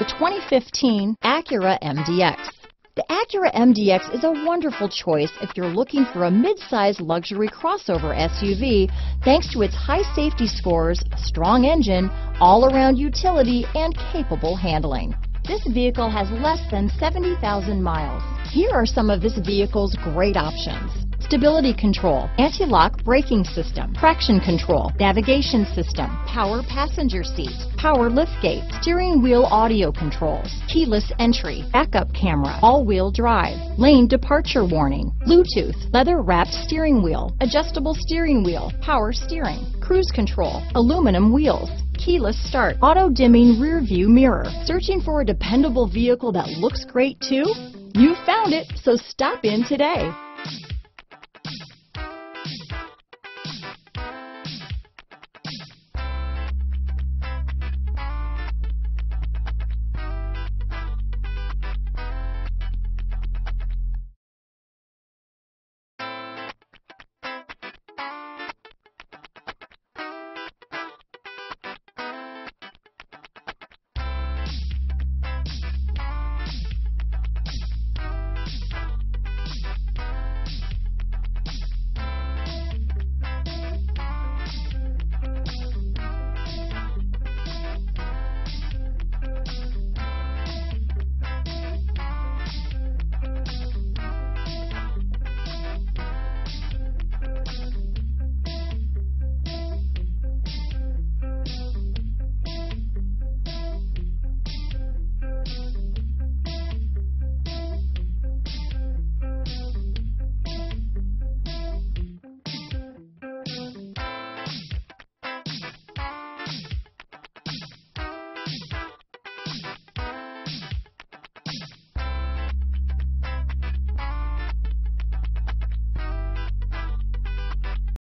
the 2015 Acura MDX. The Acura MDX is a wonderful choice if you're looking for a mid-size luxury crossover SUV thanks to its high safety scores, strong engine, all-around utility, and capable handling. This vehicle has less than 70,000 miles. Here are some of this vehicle's great options: stability control, anti-lock braking system, traction control, navigation system, power passenger seat, power liftgate, steering wheel audio controls, keyless entry, backup camera, all-wheel drive, lane departure warning, Bluetooth, leather-wrapped steering wheel, adjustable steering wheel, power steering, cruise control, aluminum wheels, keyless start, auto-dimming rear-view mirror. Searching for a dependable vehicle that looks great too? You found it, so stop in today.